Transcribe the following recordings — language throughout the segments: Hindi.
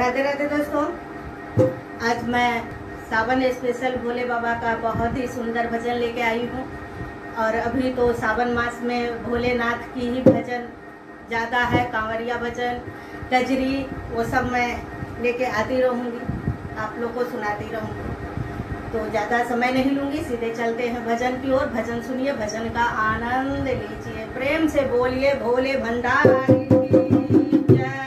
राधे राधे दोस्तों, आज मैं सावन स्पेशल भोले बाबा का बहुत ही सुंदर भजन लेके आई हूँ। और अभी तो सावन मास में भोलेनाथ की ही भजन ज़्यादा है, कांवरिया भजन, कजरी, वो सब मैं लेके आती रहूँगी, आप लोग को सुनाती रहूँगी। तो ज़्यादा समय नहीं लूँगी, सीधे चलते हैं भजन की ओर। भजन सुनिए, भजन का आनंद लीजिए, प्रेम से बोलिए भोले भंडारी की जय।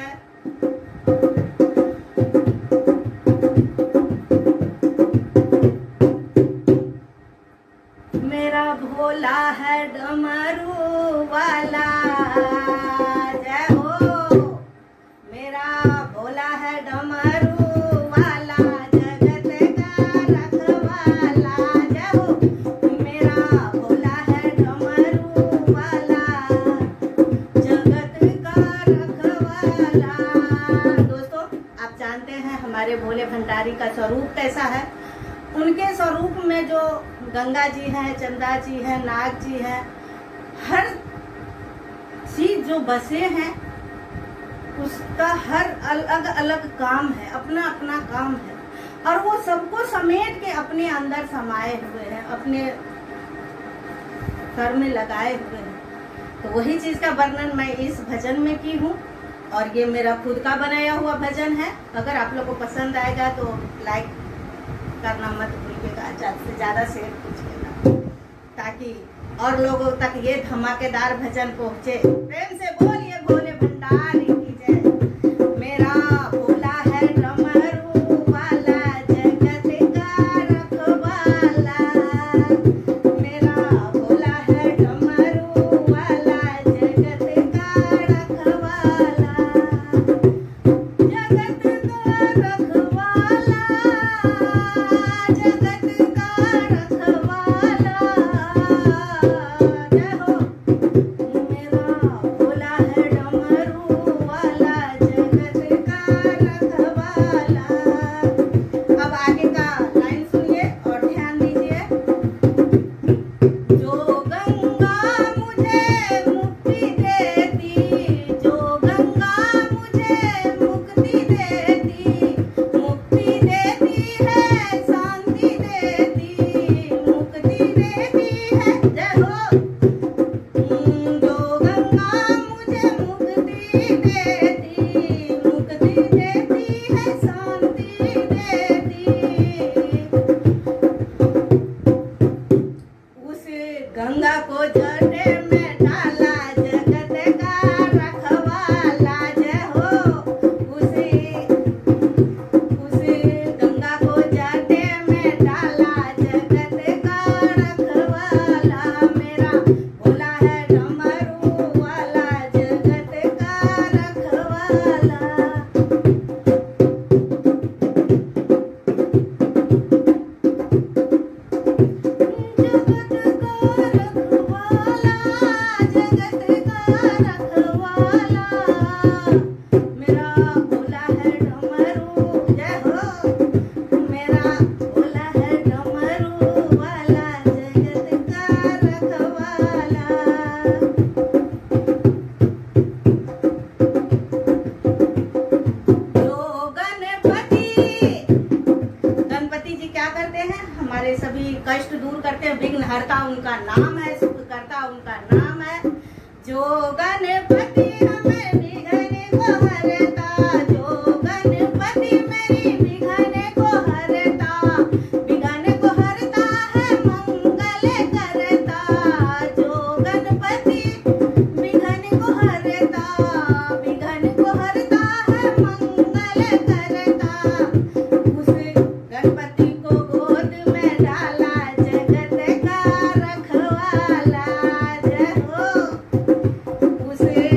भोला है डमरू वाला जय हो, मेरा भोला है डमरू वाला, जगत का रखवाला जय हो, मेरा भोला है डमरू वाला, जगत का रखवाला। दोस्तों, आप जानते हैं हमारे भोले भंडारी का स्वरूप कैसा है। उनके स्वरूप में जो गंगा जी हैं, चंदा जी हैं, नाग जी हैं, हर चीज जो बसे हैं उसका हर अलग अलग काम है, अपना अपना काम है। और वो सबको समेट के अपने अंदर समाये हुए हैं, अपने घर में लगाए हुए हैं। तो वही चीज का वर्णन मैं इस भजन में की हूँ। और ये मेरा खुद का बनाया हुआ भजन है। अगर आप लोग को पसंद आएगा तो लाइक करना मत भूलिएगा, ज़्यादा से ज़्यादा शेयर कीजिएगा ताकि और लोगों तक ये धमाकेदार भजन पहुँचे। प्रेम से बोलिए भोले भंडारी की जय। मेरा भोला है डमरू वाला, जगत का रखवाला, मेरा भोला है डमरू वाला, जगत का रखवाला, जगत का रखवाला, करता उनका नाम है, सुख करता उनका नाम है। जो गणपति हमें बिघने को हरता, जो गणपति मेरी बिघने को हरता है, मंगल करता, जो गणपति बिघने को हरता, बिघने को हरता है, मंगल करता। उस गणपति को गोद में डाला, जगत का रखवाला जय हो, उसे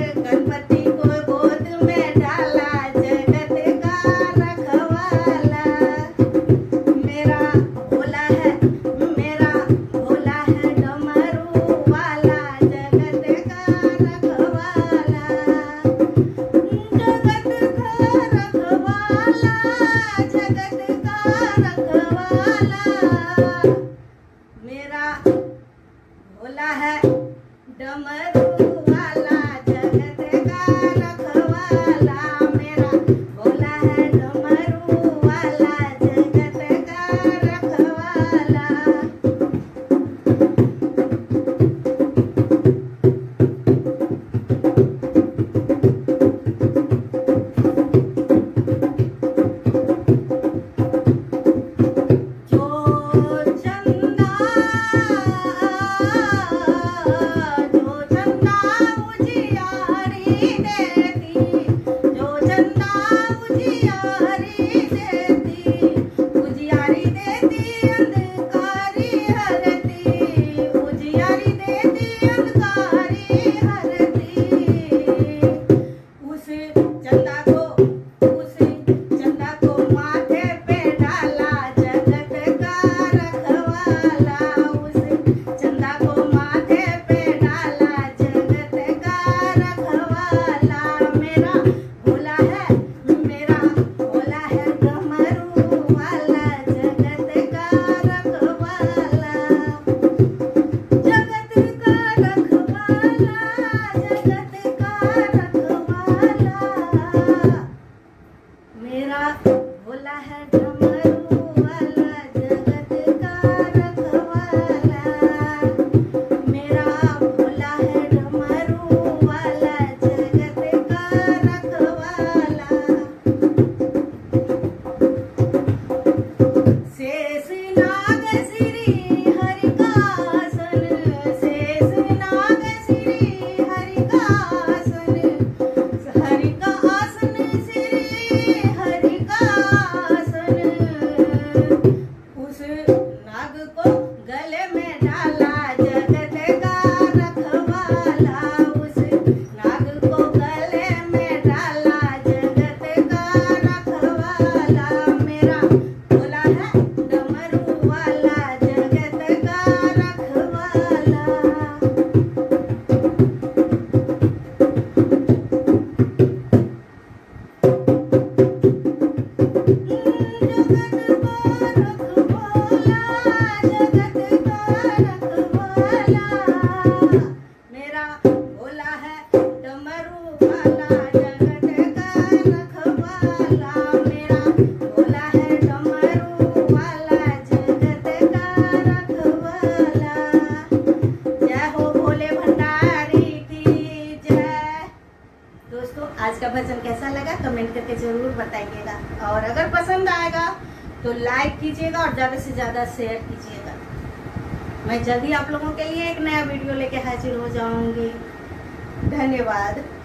भजन कैसा लगा कमेंट करके जरूर बताइएगा, और अगर पसंद आएगा तो लाइक कीजिएगा और ज़्यादा से ज़्यादा शेयर कीजिएगा। मैं जल्दी आप लोगों के लिए एक नया वीडियो लेके हाजिर हो जाऊंगी। धन्यवाद।